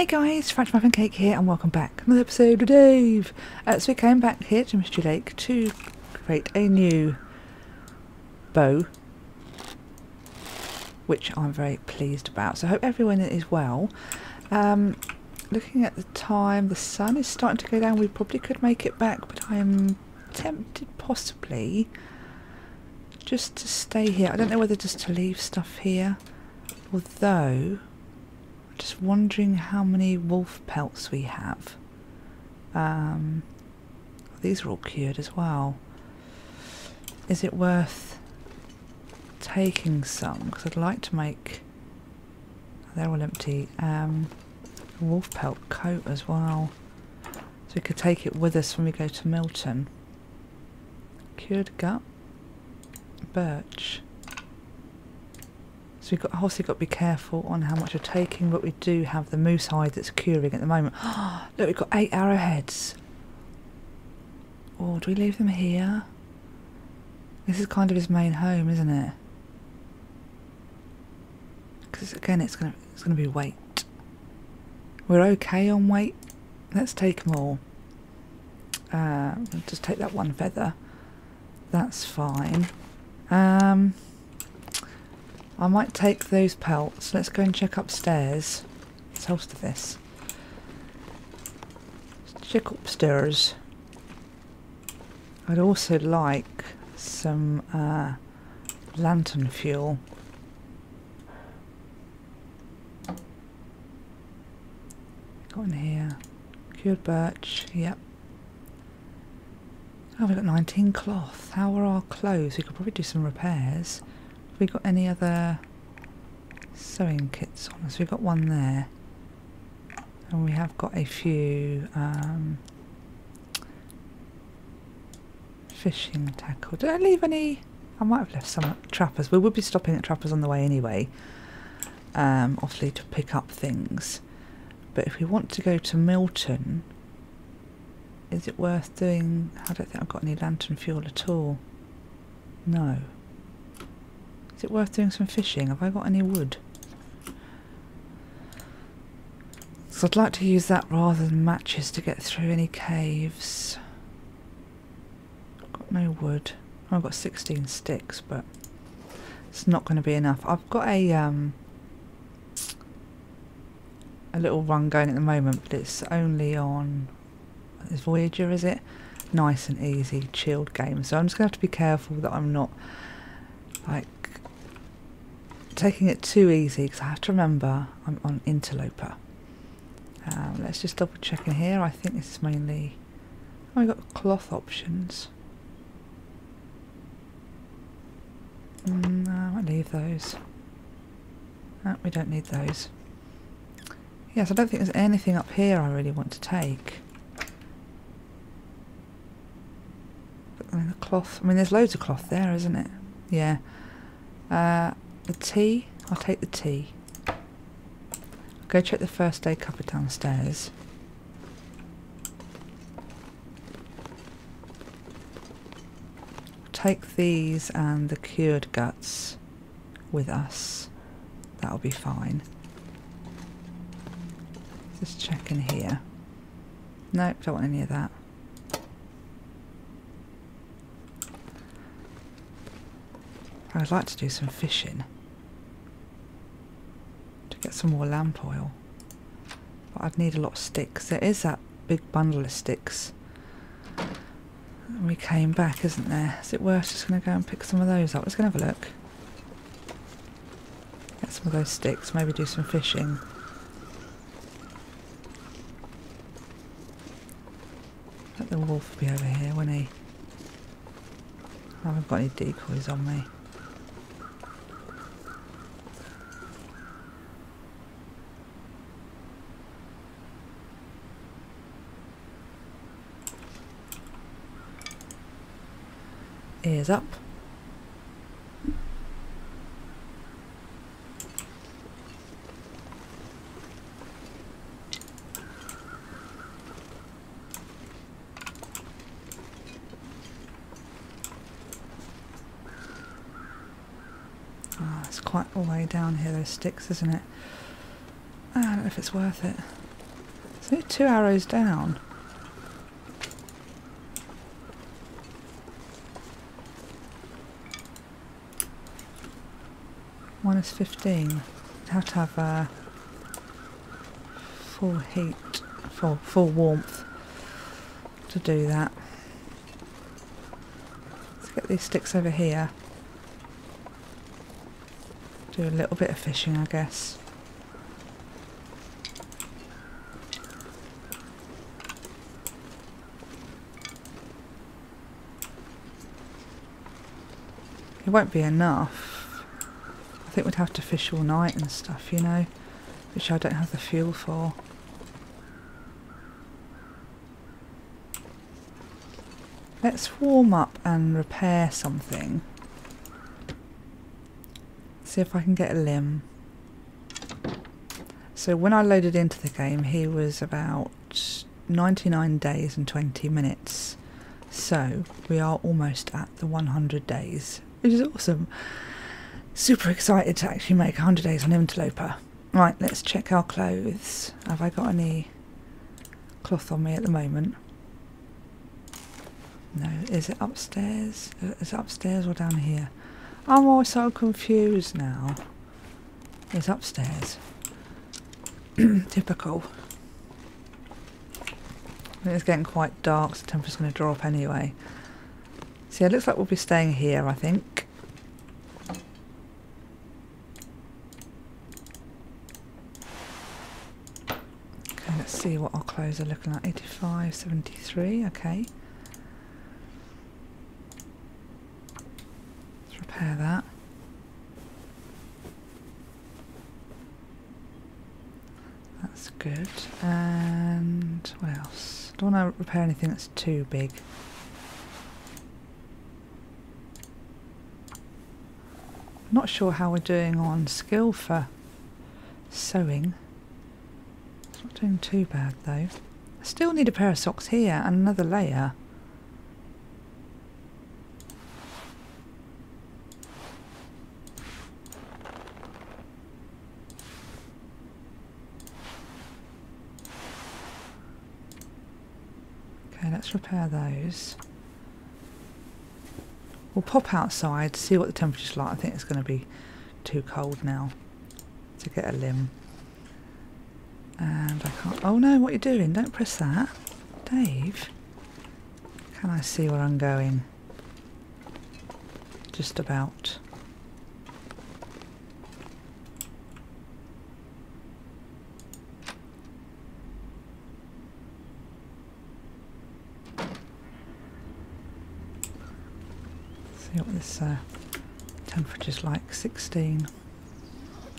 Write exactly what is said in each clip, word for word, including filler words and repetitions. Hey guys, French Muffin Cake here and welcome back. Another episode of Dave. Uh, so we came back here to Mystery Lake to create a new bow, which I'm very pleased about. So I hope everyone is well. Um, looking at the time, the sun is starting to go down. We probably could make it back, but I'm tempted possibly just to stay here. I don't know whether just to leave stuff here, although just wondering how many wolf pelts we have. Um, these are all cured as well. Is it worth taking some? Because I'd like to make... they're all empty. Um, a wolf pelt coat as well. So we could take it with us when we go to Milton. Cured gut. Birch. So we've got, obviously got to be careful on how much we're taking, but we do have the moose hide that's curing at the moment. Look, we've got eight arrowheads. Or oh, do we leave them here? This is kind of his main home, isn't it? Because again, it's gonna it's gonna be weight. We're okay on weight. Let's take them all. Uh, we'll just take that one feather. That's fine. Um. I might take those pelts. Let's go and check upstairs. Let's holster this. Let's check upstairs. I'd also like some uh, lantern fuel. Got in here. Cured birch. Yep. Oh, we've got nineteen cloth. How are our clothes? We could probably do some repairs. We got any other sewing kits on us? We've got one there, and we have got a few um, fishing tackle. Did I leave any? I might have left some at Trapper's. We would be stopping at Trapper's on the way anyway, um, obviously to pick up things. But if we want to go to Milton, is it worth doing? I don't think I've got any lantern fuel at all. No. Is it worth doing some fishing? Have I got any wood? So I'd like to use that rather than matches to get through any caves. I've got no wood. Oh, I've got sixteen sticks, but it's not going to be enough. I've got a um, a little run going at the moment, but it's only on it's Voyager, is it? Nice and easy, chilled game. So I'm just going to have to be careful that I'm not like taking it too easy, because I have to remember I'm on Interloper. Um, let's just double check in here. I think this is mainly... oh, we've got cloth options. Mm, I might leave those. No, we don't need those. Yes, I don't think there's anything up here I really want to take. But, I mean, the cloth... I mean, there's loads of cloth there, isn't it? Yeah. Uh... The tea, I'll take the tea. I'll go check the first aid cupboard downstairs. Take these and the cured guts with us. That'll be fine. Just check in here. Nope, don't want any of that. I'd like to do some fishing to get some more lamp oil, but I'd need a lot of sticks. There is that big bundle of sticks and we came back, isn't there? Is it worth just going to go and pick some of those up? Let's go and have a look. Get some of those sticks, maybe do some fishing. I think the wolf will be over here, won't he? I haven't got any decoys on me. Ears up. Ah, oh, it's quite all the way down here, those sticks, isn't it? I don't know if it's worth it. They're two arrows down. Minus fifteen. I'd have to have uh, full heat, full, full warmth to do that. Let's get these sticks over here. Do a little bit of fishing, I guess. It won't be enough. I think we'd have to fish all night and stuff, you know, which I don't have the fuel for. Let's warm up and repair something. See if I can get a limb. So when I loaded into the game, he was about ninety-nine days and twenty minutes. So we are almost at the one hundred days, which is awesome. Super excited to actually make one hundred days on Interloper. Right, let's check our clothes. Have I got any cloth on me at the moment? No, is it upstairs? Is it upstairs or down here? I'm all so confused now. It's upstairs. Typical. It's getting quite dark, so the temperature's going to drop anyway. So yeah, it looks like we'll be staying here, I think. Okay, let's see what our clothes are looking like. eighty-five, seventy-three, okay. Repair that. That's good. And what else? Don't want to repair anything that's too big. Not sure how we're doing on skill for sewing. It's not doing too bad though. I still need a pair of socks here and another layer. Let's repair those. We'll pop outside, see what the temperature's like. I think it's going to be too cold now to get a limb. And I can't... Oh no, what are you doing? Don't press that. Dave, can I see where I'm going? Just about. See what this uh, temperature's like. Sixteen.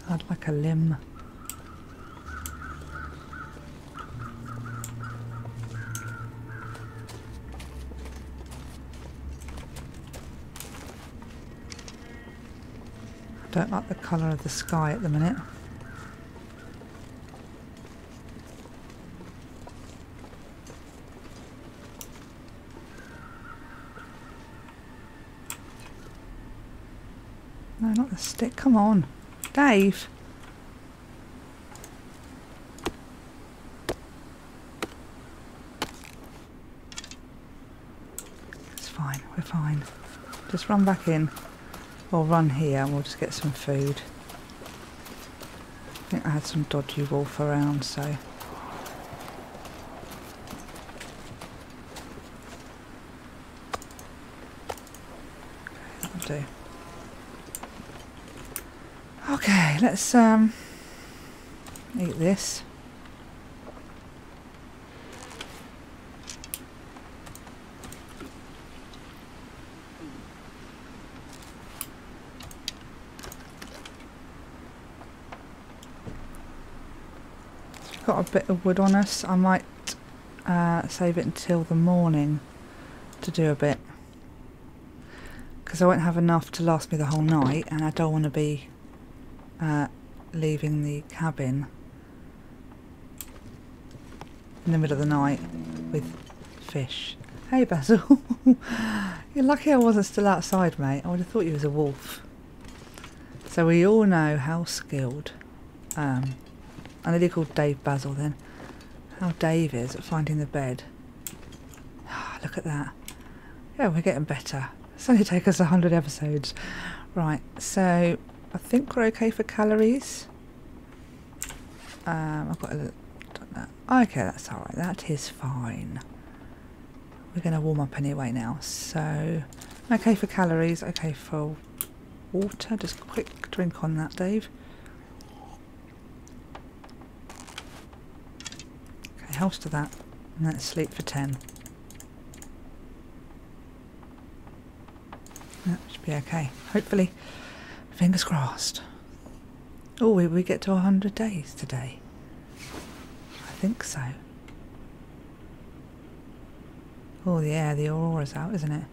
I'd like a limb. I don't like the colour of the sky at the minute. The stick, come on, Dave. It's fine, we're fine. Just run back in, or run here, and we'll just get some food. I think I had some dodgy wolf around, so. That'll do. Okay, let's um, eat this. We've got a bit of wood on us. I might uh, save it until the morning to do a bit, because I won't have enough to last me the whole night, and I don't want to be Uh, leaving the cabin in the middle of the night with fish. Hey Basil, you're lucky I wasn't still outside, mate. I would have thought you was a wolf. So we all know how skilled, um, I nearly called Dave Basil then, how Dave is at finding the bed. Oh, look at that. Yeah, we're getting better. It's only take us a hundred episodes. Right, so I think we're okay for calories. Um, I've got a little, don't know. Okay, that's all right. That is fine. We're going to warm up anyway now. So, okay for calories, okay for water. Just a quick drink on that, Dave. Okay, holster that. And let's sleep for ten. That should be okay. Hopefully. Fingers crossed. Oh, will we get to a hundred days today? I think so. Oh, the air, the aurora's out, isn't it?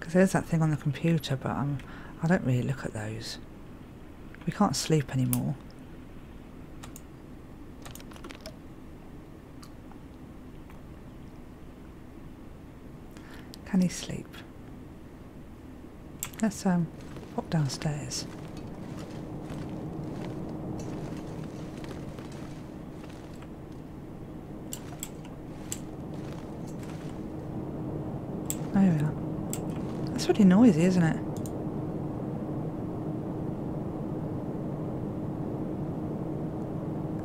Because there's that thing on the computer, but um, I don't really look at those. We can't sleep anymore. Can he sleep? Let's um, pop downstairs. There we are. That's really noisy, isn't it?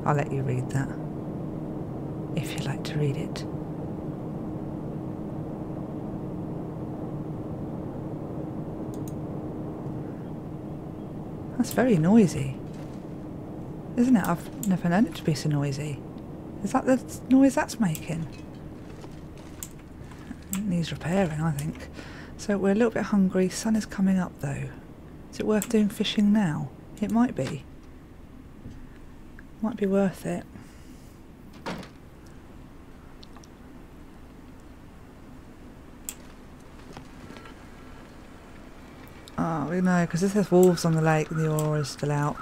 I'll let you read that, if you like to read it. That's very noisy, isn't it? I've never known it to be so noisy. Is that the noise that's making? It needs repairing, I think. So we're a little bit hungry. Sun is coming up though. Is it worth doing fishing now? It might be. Might be worth it. Oh, we know, because this has wolves on the lake and the aurora's still out.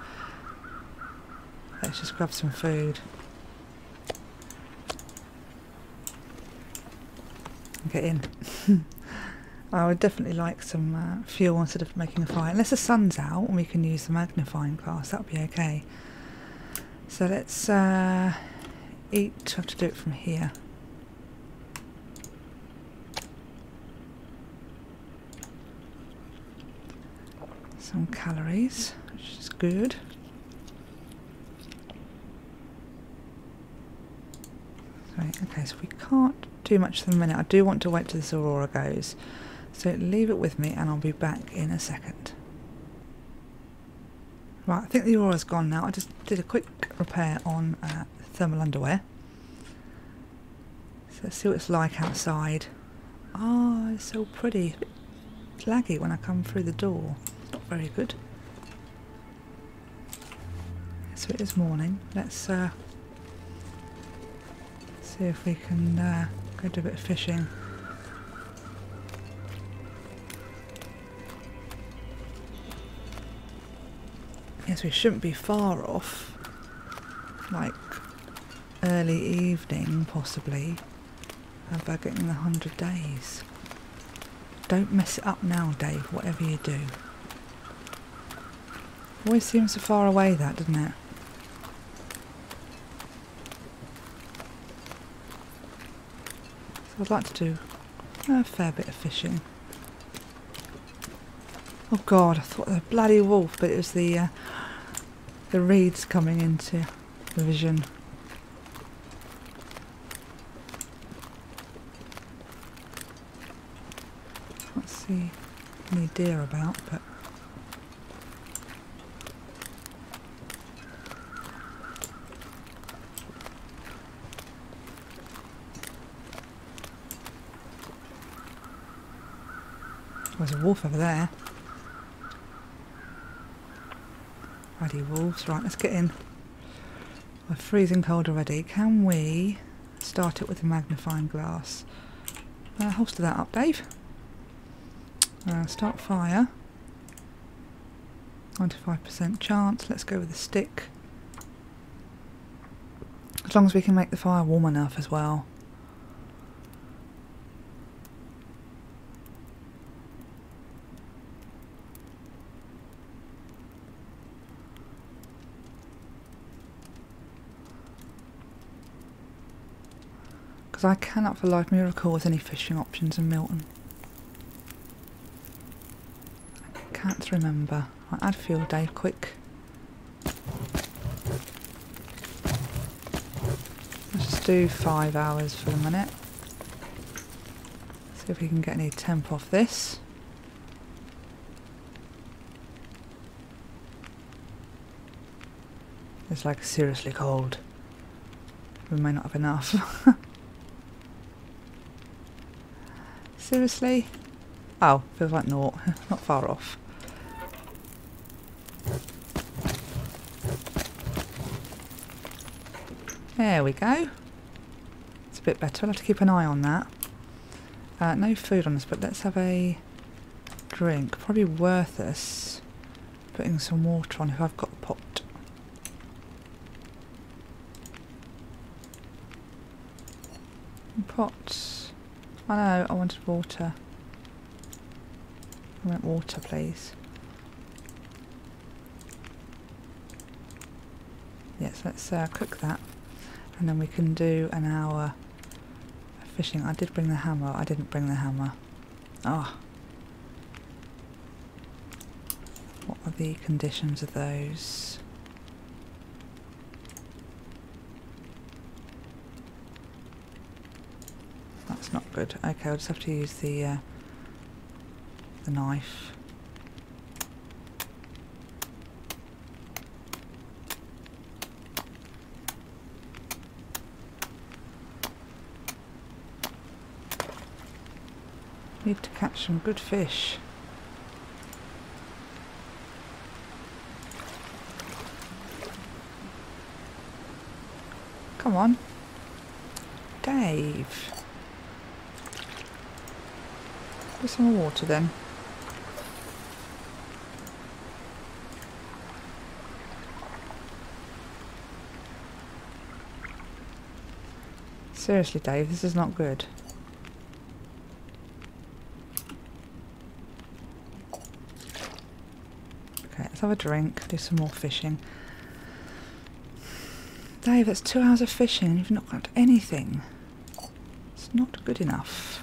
Let's just grab some food. Get in. I would definitely like some uh, fuel instead of making a fire. Unless the sun's out and we can use the magnifying glass, that would be okay. So let's uh, eat. I have to do it from here. Some calories, which is good. Right, okay, so we can't do much for the minute. I do want to wait till this aurora goes. So leave it with me and I'll be back in a second. Right, I think the aurora's gone now. I just did a quick repair on uh, thermal underwear. So let's see what it's like outside. Oh, it's so pretty. It's a bit laggy when I come through the door. Very good. So it is morning. Let's uh, see if we can uh, go do a bit of fishing. Yes, we shouldn't be far off. Like early evening, possibly. About getting the hundred days. Don't mess it up now, Dave. Whatever you do. Always seems so far away, that, doesn't it? So I'd like to do a fair bit of fishing. Oh God, I thought the bloody wolf, but it was the uh, the reeds coming into the vision. Can't see any deer about, but. There's a wolf over there. Righty wolves. Right, let's get in. We're freezing cold already. Can we start it with a magnifying glass? Uh, holster that up, Dave. Uh, start fire. ninety-five percent chance. Let's go with a stick. As long as we can make the fire warm enough as well. because I cannot for the life of me recall with any fishing options in Milton. I can't remember. Right, add fuel, Dave, quick. Let's just do five hours for the minute. See if we can get any temp off this. It's like seriously cold. We may not have enough. Seriously? Oh, feels like naught. Not far off. There we go. It's a bit better. I'll have to keep an eye on that. Uh, no food on us, but let's have a drink. Probably worth us putting some water on if I've got a pot. Pots. I know, I wanted water. I want water, please. Yes, let's uh, cook that. And then we can do an hour of fishing. I did bring the hammer. I didn't bring the hammer. Ah. Oh. What are the conditions of those? Not good. Okay, I'll just have to use the uh, the knife. Need to catch some good fish. Come on, Dave. Put some more water then. Seriously, Dave, this is not good. Okay, let's have a drink, do some more fishing. Dave, that's two hours of fishing and you've not got anything. It's not good enough.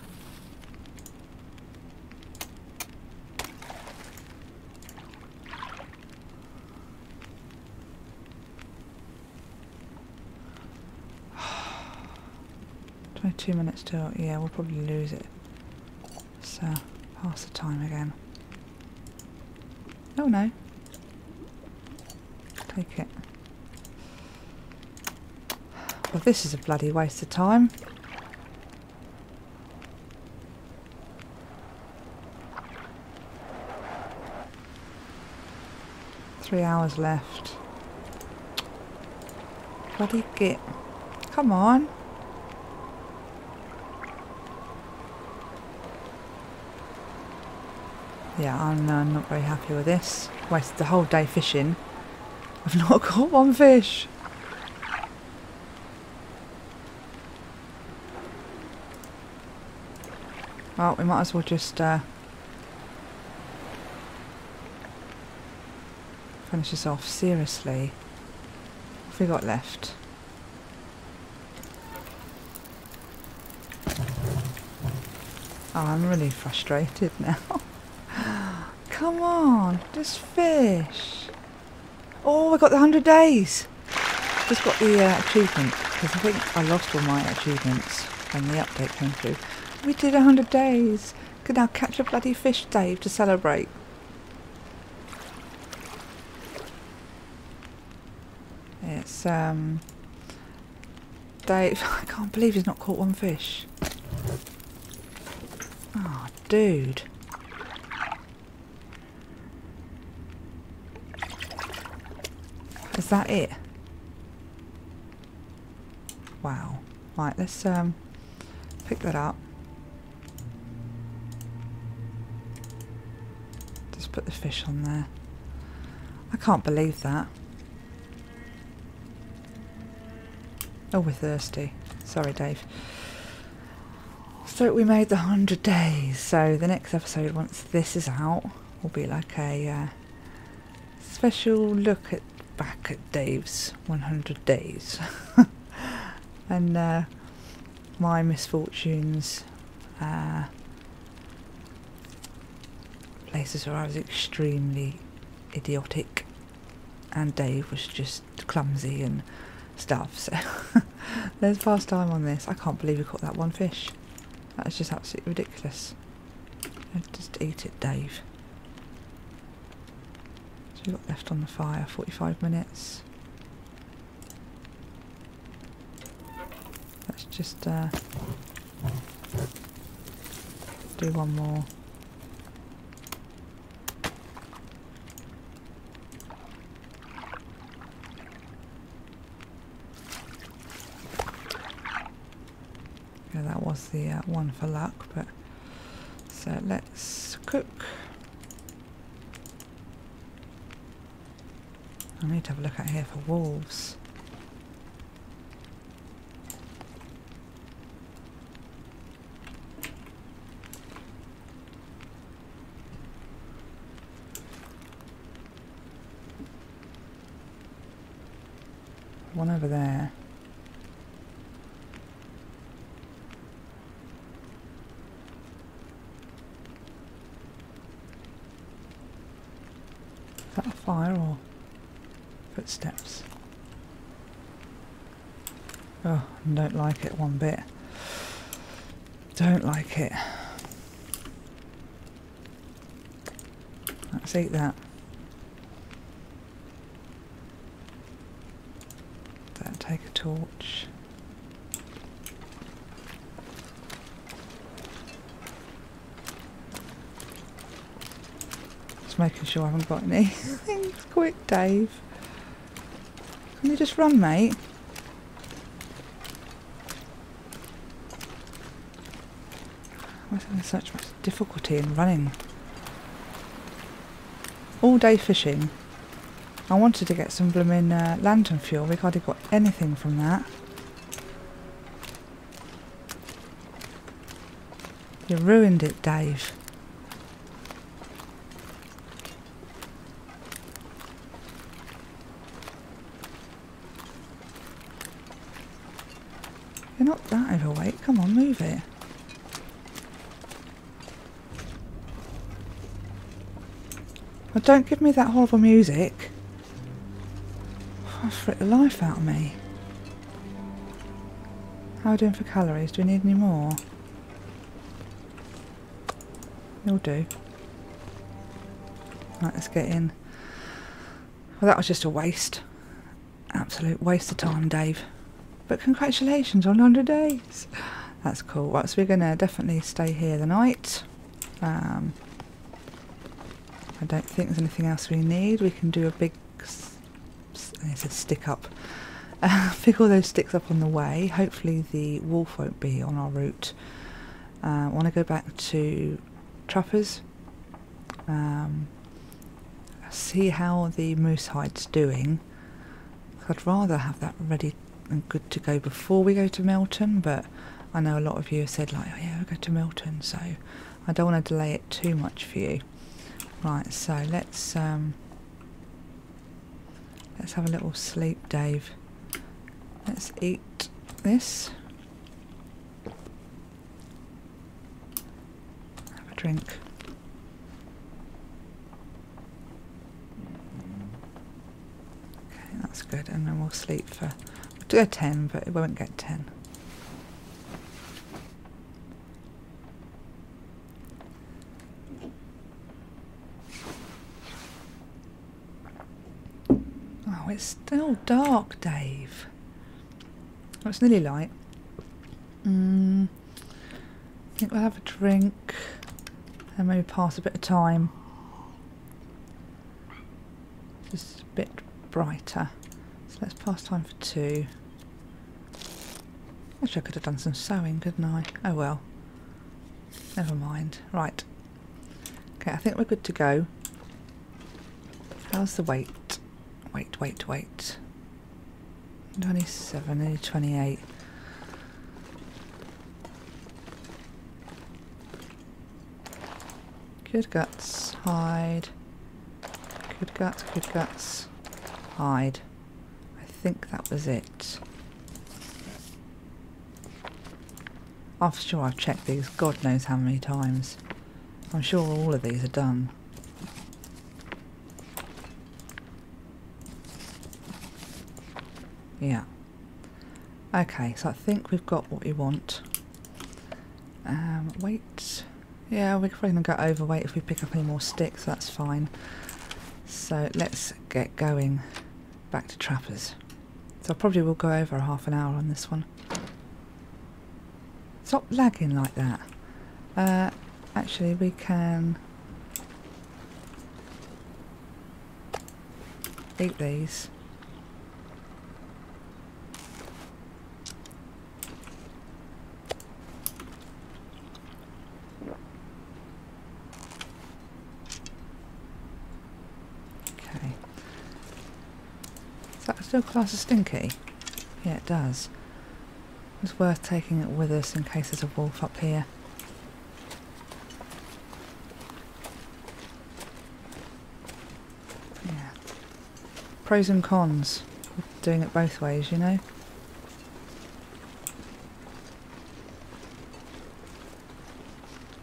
Two minutes till, yeah, we'll probably lose it. So, pass the time again. Oh no. Take it. Well, this is a bloody waste of time. Three hours left. Bloody git. Come on. Yeah, I'm uh, not very happy with this. Wasted the whole day fishing. I've not caught one fish. Well, we might as well just uh, finish this off. Seriously. What have we got left? Oh, I'm really frustrated now. Come on, just fish. Oh, I got the hundred days. Just got the uh, achievement, because I think I lost all my achievements when the update came through. We did a hundred days. Could now catch a bloody fish, Dave, to celebrate. It's um, Dave. I can't believe he's not caught one fish. Oh, dude. Is that it? Wow. Right, let's um, pick that up. Just put the fish on there. I can't believe that. Oh, we're thirsty. Sorry, Dave. So we made the hundred days. So the next episode, once this is out, will be like a uh, special look at back at Dave's one hundred days and uh, my misfortunes, uh, places where I was extremely idiotic and Dave was just clumsy and stuff, so let's pass time on this. I can't believe we caught that one fish. That's just absolutely ridiculous. Just eat it, Dave. So we've got left on the fire, forty-five minutes. Let's just uh, do one more. Yeah, that was the uh, one for luck, but so let's cook. I need to have a look out here for wolves. One over there. Is that a fire or footsteps? Oh, I don't like it one bit. Don't like it. Let's eat that. Take a torch. Just making sure I haven't got any things. Quick, Dave. Can you just run, mate? I was having such much difficulty in running. All day fishing. I wanted to get some blooming uh, lantern fuel. We hardly got anything from that. You ruined it, Dave. You're not that overweight. Come on, move it. Well, don't give me that horrible music. Frit the life out of me. How are we doing for calories? Do we need any more? You'll do. Right, let's get in. Well, that was just a waste. Absolute waste of time, Dave. But congratulations on one hundred days. That's cool. Right, so we're going to definitely stay here the night. Um, I don't think there's anything else we need. We can do a big... It said stick up. Uh, pick all those sticks up on the way. Hopefully the wolf won't be on our route. I uh, want to go back to Trapper's. Um, see how the moose hide's doing. I'd rather have that ready and good to go before we go to Milton, but I know a lot of you have said, like, oh yeah, we'll go to Milton, so I don't want to delay it too much for you. Right, so let's... Um, Let's have a little sleep, Dave. Let's eat this. Have a drink. Okay, that's good. And then we'll sleep for... We'll do a ten, but it won't get ten. It's still dark, Dave. Well, it's nearly light. Mm, I think we'll have a drink and maybe pass a bit of time. Just a bit brighter. So let's pass time for two. Actually, I could have done some sewing, couldn't I? Oh well. Never mind. Right. Okay, I think we're good to go. How's the weight? Wait, wait, wait. twenty-seven, nearly twenty-eight. Good guts, hide. Good guts, good guts, hide. I think that was it. I'm sure I've checked these God knows how many times. I'm sure all of these are done. Yeah. Okay, so I think we've got what we want. Um, weight. Yeah, we're probably going to go overweight if we pick up any more sticks, that's fine. So let's get going back to Trapper's. So I probably will go over half an hour on this one. Stop lagging like that. Uh, actually, we can eat these. Okay. Is that still class as stinky? Yeah, it does. It's worth taking it with us in case there's a wolf up here. Yeah. Pros and cons of doing it both ways, you know?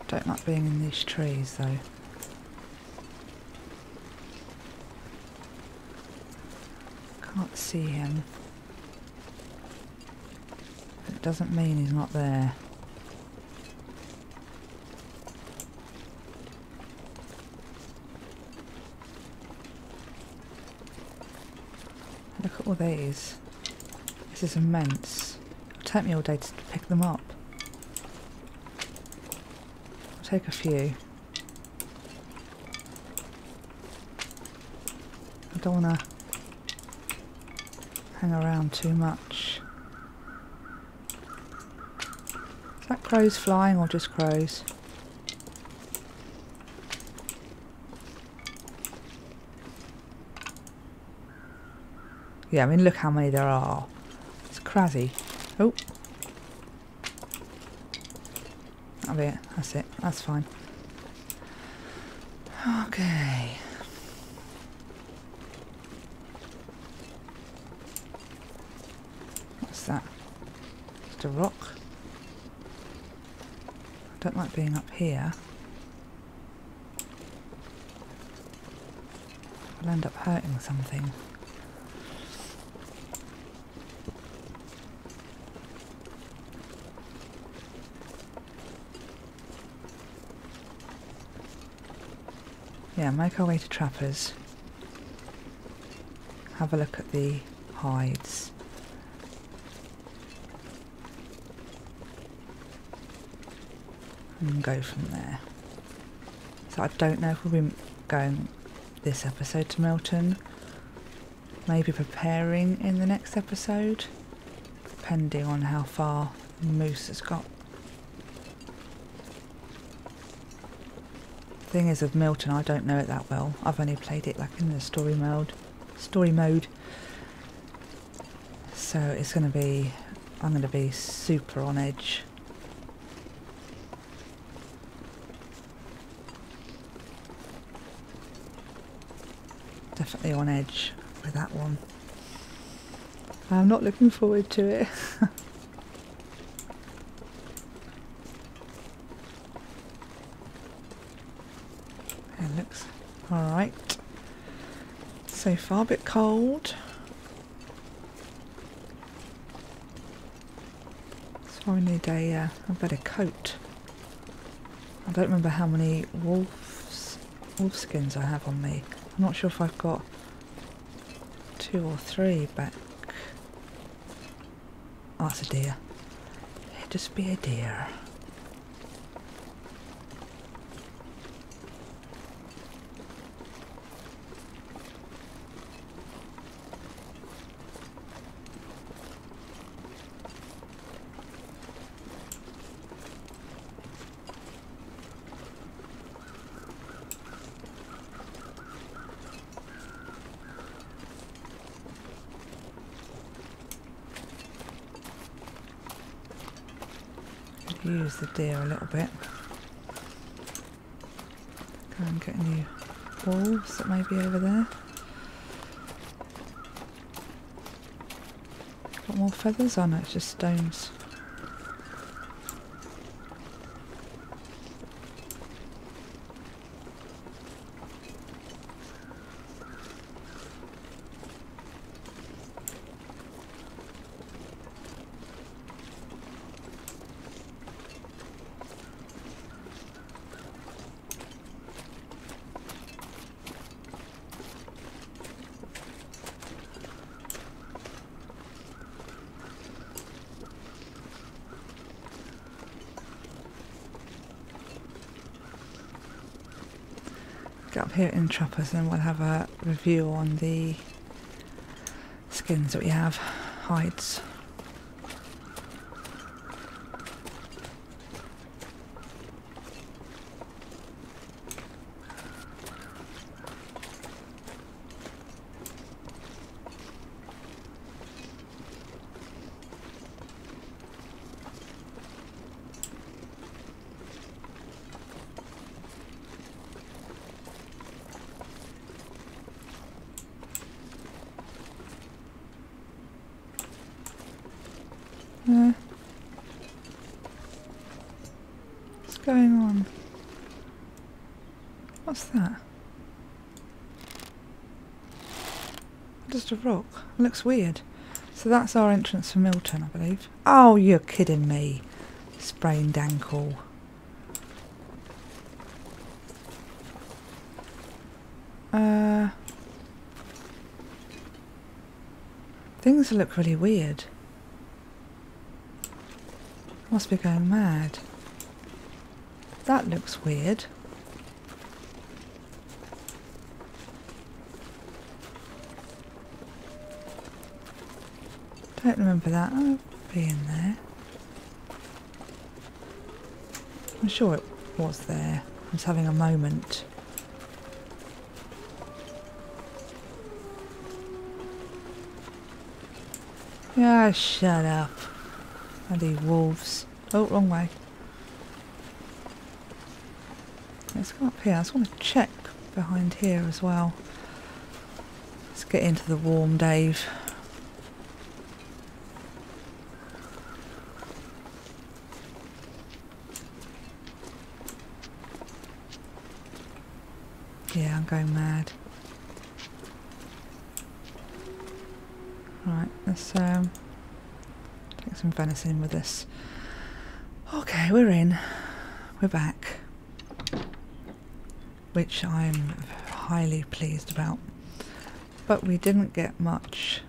Don't like being in these trees though. Can't see him. Doesn't mean he's not there. Look at all these. This is immense. It'll take me all day to pick them up. I'll take a few. I don't want to hang around too much. Is that crows flying or just crows? Yeah, I mean, look how many there are. It's crazy. Oh. That'll be it. That's it. That's fine. Okay. What's that? Just a rock? Don't like being up here. I'll end up hurting something. Yeah, make our way to Trapper's. Have a look at the hides. And go from there. So I don't know if we'll be going this episode to Milton. Maybe preparing in the next episode, depending on how far Moose has got. Thing is, of Milton, I don't know it that well. I've only played it like in the story mode. Story mode. So it's going to be. I'm going to be super on edge. Definitely on edge with that one. I'm not looking forward to it. It looks alright. So far a bit cold. So I need a, uh, a better coat. I don't remember how many wolves, wolf skins I have on me. I'm not sure if I've got two or three back. Oh, that's a deer. It'd just be a deer. Use the deer a little bit. Go and get any wolves that may be over there. Got more feathers on? Oh, no, it's just stones. get up here in Trapper's and we'll have a review on the skins that we have, hides. No. What's going on? What's that? Just a rock. Looks weird. So that's our entrance for Milton, I believe. Oh, you're kidding me. Sprained ankle. Uh, things look really weird. Must be going mad. That looks weird. Don't remember that. I'll be in there. I'm sure it was there. I was having a moment. Yeah, shut up. Bloody wolves. Oh, wrong way. Let's go up here. I just want to check behind here as well. Let's get into the warm, Dave. Yeah, I'm going mad. Right, let's um take some venison with us. Okay, we're in. We're back. Which I'm highly pleased about. But we didn't get much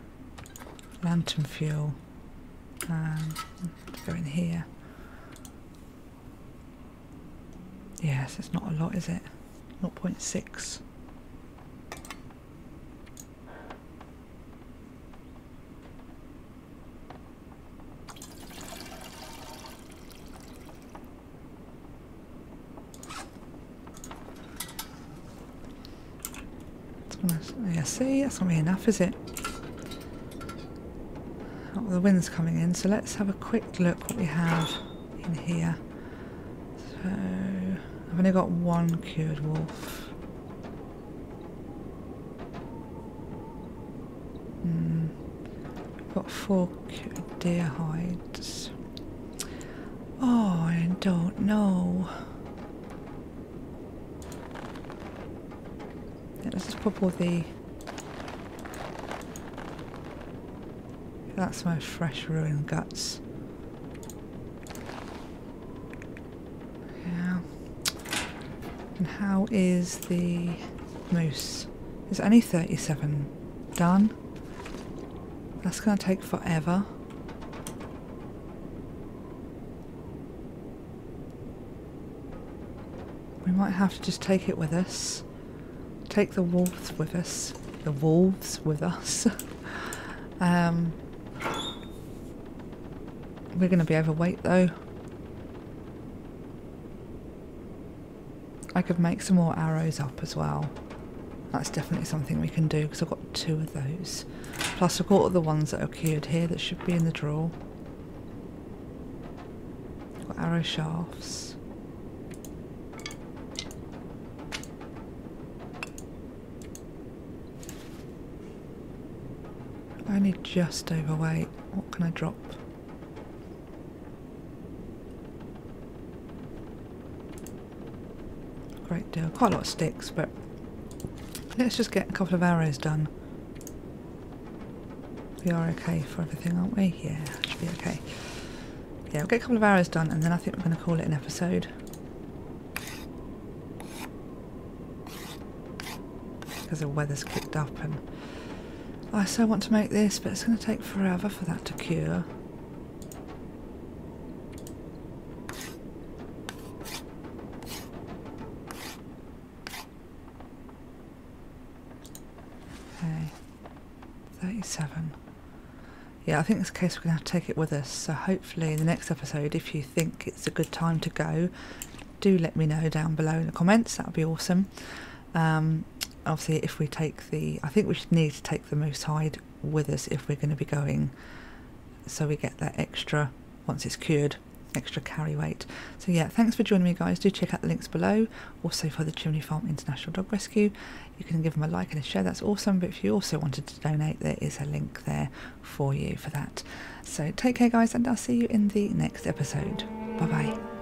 lantern fuel. Um, let's go in here. Yes, it's not a lot, is it? zero point six. Yeah, see, that's not really enough, is it? Oh, the wind's coming in, so let's have a quick look what we have in here. So, I've only got one cured wolf. Mm, got four cured deer hides. Oh, I don't know. Let's just pop all the... That's my fresh ruined guts. Yeah. And how is the moose? Is only thirty-seven done? That's going to take forever. We might have to just take it with us. Take the wolves with us. The wolves with us. um, we're going to be overweight though. I could make some more arrows up as well. That's definitely something we can do because I've got two of those. Plus I've got all the ones that are cured here that should be in the drawer. I've got arrow shafts. Only just overweight. What can I drop? A great deal. Quite a lot of sticks, but let's just get a couple of arrows done. We are okay for everything, aren't we? Yeah, should be okay. Yeah, we'll get a couple of arrows done and then I think we're going to call it an episode. Because the weather's kicked up and... I so want to make this, but it's going to take forever for that to cure. say? thirty-seven. Yeah, I think in this case we're going to have to take it with us, so hopefully in the next episode, if you think it's a good time to go, do let me know down below in the comments, that would be awesome. Um, obviously if we take the, I think we should need to take the moose hide with us if we're going to be going, so we get that extra, once it's cured, extra carry weight. So yeah, thanks for joining me guys, do check out the links below, also for the Chimney Farm International Dog Rescue. You can give them a like and a share, that's awesome, but if you also wanted to donate, there is a link there for you for that. So take care guys, and I'll see you in the next episode. Bye bye.